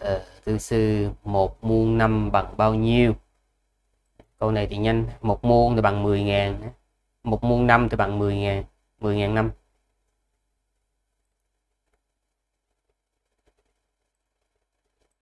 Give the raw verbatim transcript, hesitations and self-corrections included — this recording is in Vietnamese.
Ờ, từ sư một muôn năm bằng bao nhiêu? Câu này thì nhanh. Một muôn thì bằng mười ngàn, một muôn năm thì bằng mười ngàn, mười ngàn năm.